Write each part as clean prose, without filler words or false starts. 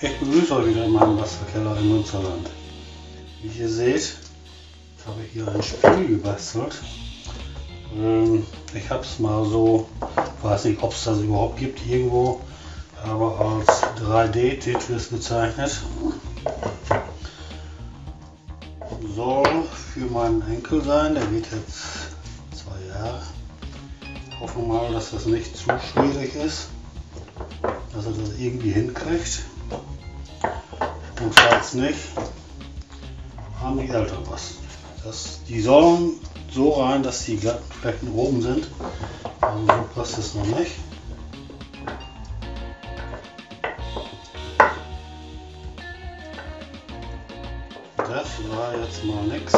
Ich begrüße euch wieder in meinem Bastelkeller in Münsterland. Wie ihr seht, habe ich hier ein Spiel gebastelt. Ich habe es mal so, weiß nicht, ob es das überhaupt gibt irgendwo, aber als 3D-Tetris bezeichnet. Soll für meinen Enkel sein, der geht jetzt 2 Jahre. Ich hoffe mal, dass das nicht zu schwierig ist, dass er das irgendwie hinkriegt. Und falls nicht, haben die Eltern was. Die sollen so rein, dass die glatten Flecken oben sind. Also so passt es noch nicht. Das war jetzt mal nix.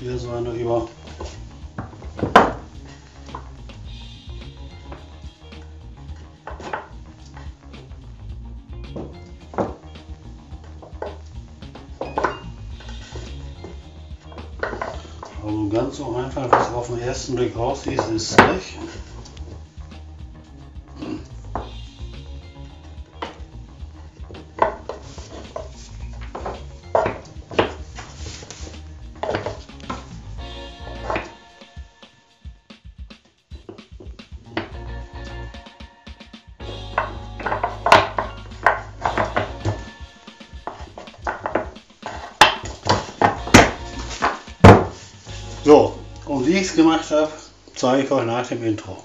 Hier so eine über. Also ganz so einfach, wie es auf den ersten Blick aussieht, ist es nicht. So, und wie ich es gemacht habe, zeige ich euch nach dem Intro.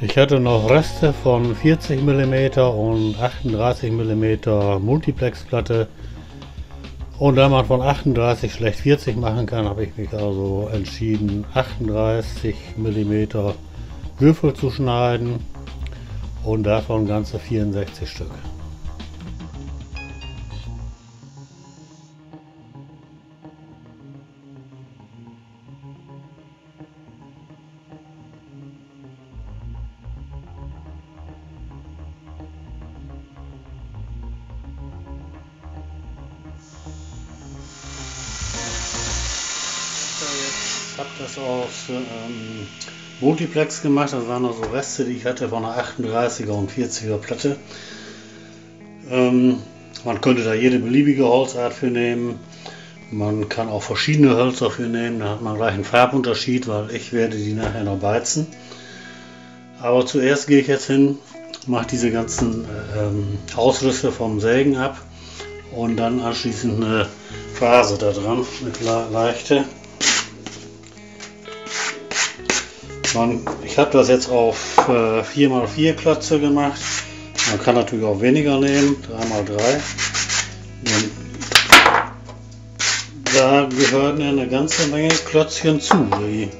Ich hatte noch Reste von 40 mm und 38 mm Multiplexplatte. Und da man von 38 schlecht 40 machen kann, habe ich mich also entschieden, 38 mm Würfel zu schneiden und davon ganze 64 Stück. Ich habe das aus Multiplex gemacht, das waren also Reste, die ich hatte von einer 38er und 40er Platte. Man könnte da jede beliebige Holzart für nehmen, man kann auch verschiedene Hölzer für nehmen, da hat man gleich einen Farbunterschied, weil ich werde die nachher noch beizen. Aber zuerst gehe ich jetzt hin, mache diese ganzen Ausrisse vom Sägen ab und dann anschließend eine Phase da dran, eine leichte. Ich habe das jetzt auf 4x4 Klötze gemacht, man kann natürlich auch weniger nehmen, 3x3. Da gehören ja eine ganze Menge Klötzchen zu, wie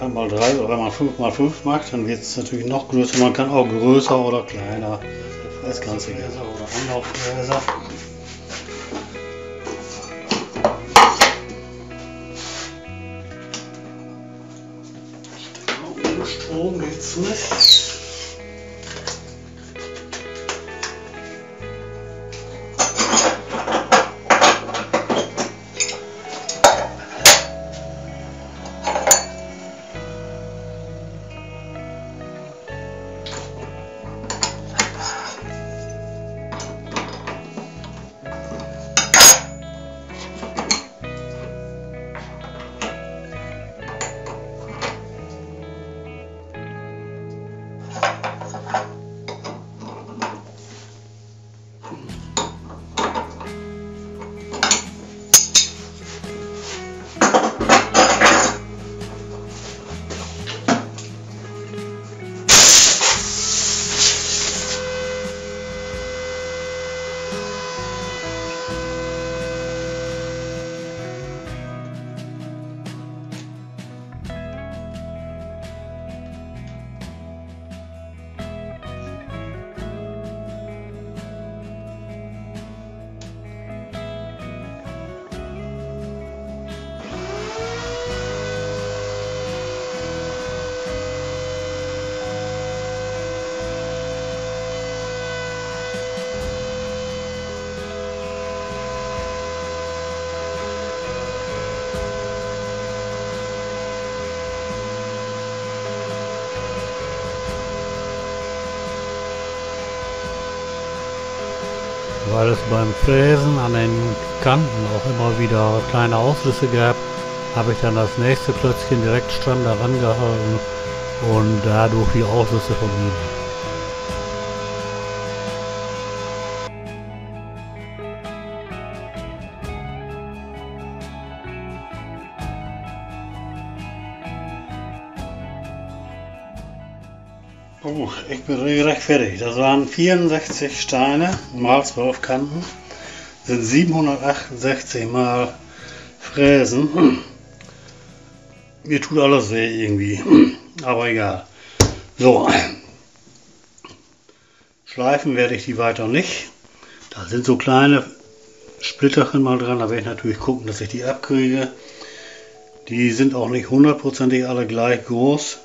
3x3 oder wenn man 5x5 macht, dann wird es natürlich noch größer, man kann auch größer oder kleiner, das Ganze Gläser oder Anlaufgläser. Strom geht's nicht. weil es beim Fräsen an den Kanten auch immer wieder kleine Ausrisse gab, habe ich dann das nächste Klötzchen direkt stramm daran gehalten und dadurch die Ausrisse vermieden. Ich bin regelrecht fertig. Das waren 64 Steine mal 12 Kanten, sind 768 mal Fräsen. Mir tut alles weh irgendwie, aber egal. So, schleifen werde ich die weiter nicht. Da sind so kleine Splitterchen mal dran, da werde ich natürlich gucken, dass ich die abkriege. Die sind auch nicht hundertprozentig alle gleich groß.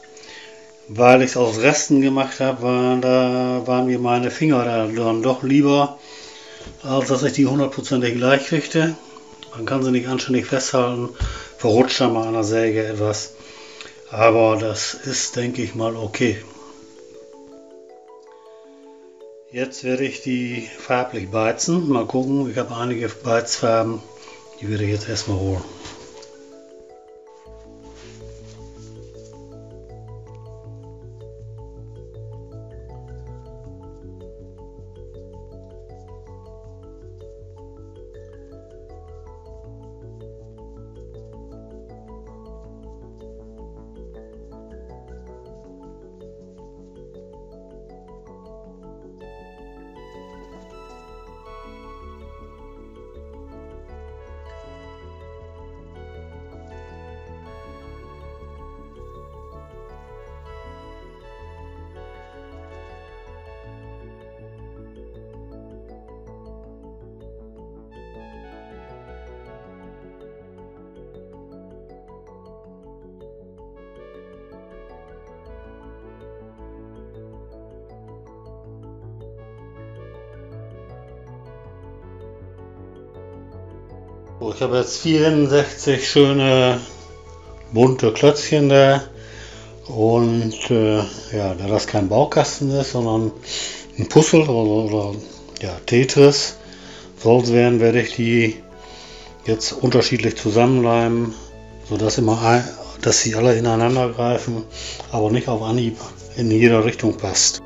Weil ich es aus Resten gemacht habe, waren mir meine Finger dann doch lieber, als dass ich die hundertprozentig gleich kriegte. Man kann sie nicht anständig festhalten, verrutscht dann mal an der Säge etwas. Aber das ist, denke ich mal, okay. Jetzt werde ich die farblich beizen. Mal gucken, ich habe einige Beizfarben, die werde ich jetzt erstmal holen. Ich habe jetzt 64 schöne bunte Klötzchen da und ja, da das kein Baukasten ist, sondern ein Puzzle oder ja, Tetris soll es werden, werde ich die jetzt unterschiedlich zusammenleimen, sodass dass sie alle ineinander greifen, aber nicht auf Anhieb in jeder Richtung passt.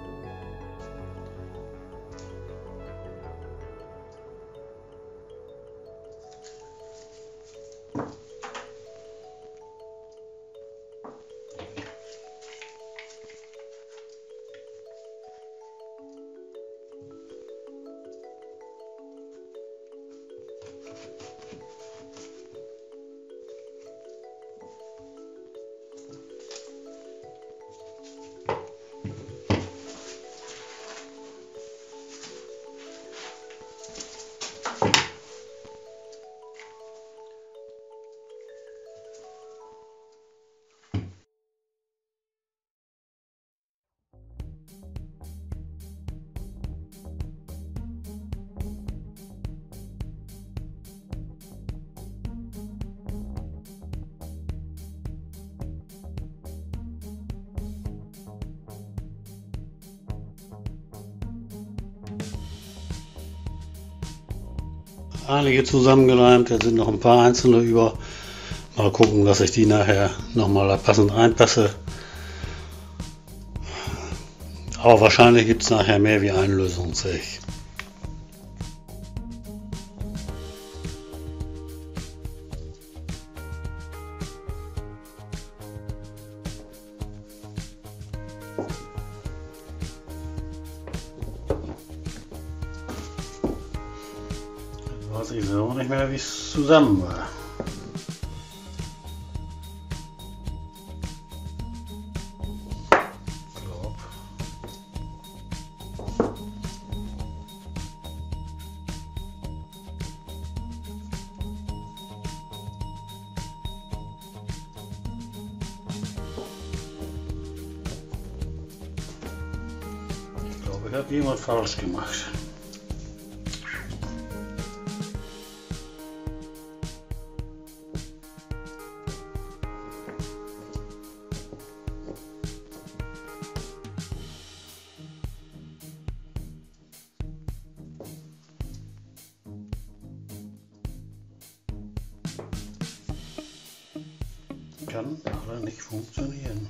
Einige zusammengeleimt, jetzt sind noch ein paar einzelne über. Mal gucken, dass ich die nachher nochmal passend einpasse. Aber wahrscheinlich gibt es nachher mehr wie einen Lösungsweg. Ich weiß auch nicht mehr, wie es zusammen war. Ich glaube, ich habe jemand falsch gemacht. kann leider nicht funktionieren.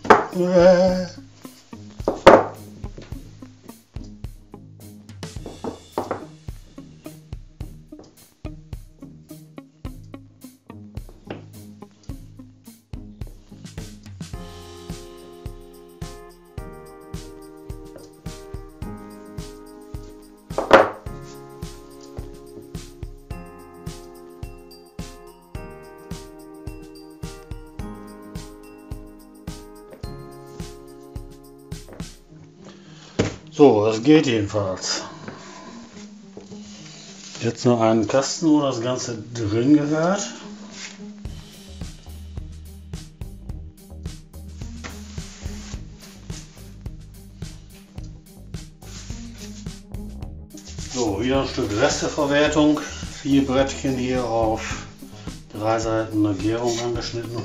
So, das geht jedenfalls. Jetzt nur einen Kasten, wo das Ganze drin gehört. So, wieder ein Stück Resteverwertung. 4 Brettchen hier auf 3 Seiten eine Gärung angeschnitten.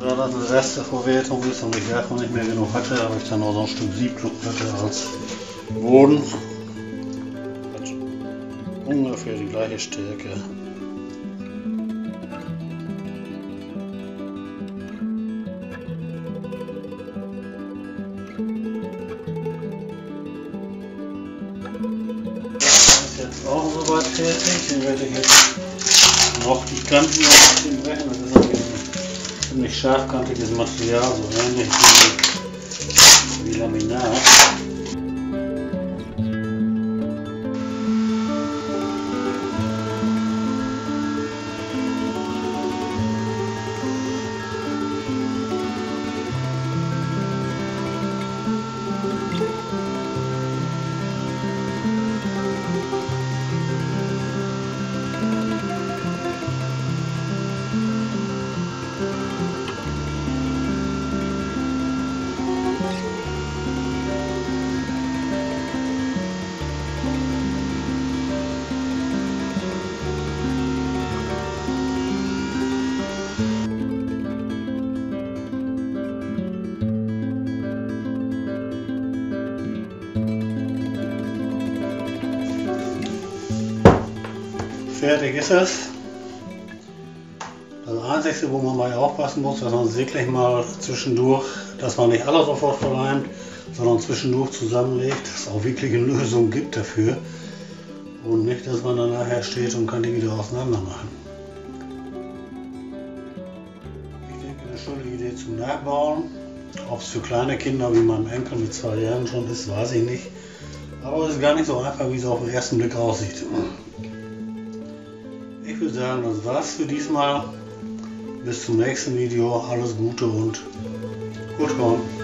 Da das eine Resteverwertung ist und ich davon nicht mehr genug hatte, habe ich dann auch so ein Stück Siebdruckplatte als Boden. Hat ungefähr die gleiche Stärke. Das ist jetzt auch soweit fertig. Den werde ich jetzt noch die Kanten auf dem Brechen. Das ist ziemlich scharfkantiges Material, so ähnlich wie Laminat. Fertig ist es. Das Einzige, wo man mal aufpassen muss, dass man wirklich mal zwischendurch, dass man nicht alles sofort verleimt, sondern zwischendurch zusammenlegt, dass es auch wirklich eine Lösung gibt dafür. Und nicht, dass man dann nachher steht und kann die wieder auseinander machen. Ich denke, eine schöne Idee zum Nachbauen. Ob es für kleine Kinder wie meinem Enkel mit 2 Jahren schon ist, weiß ich nicht. Aber es ist gar nicht so einfach, wie es auf den ersten Blick aussieht. Ich würde sagen, das war's für diesmal. Bis zum nächsten Video. Alles Gute und gut kommen.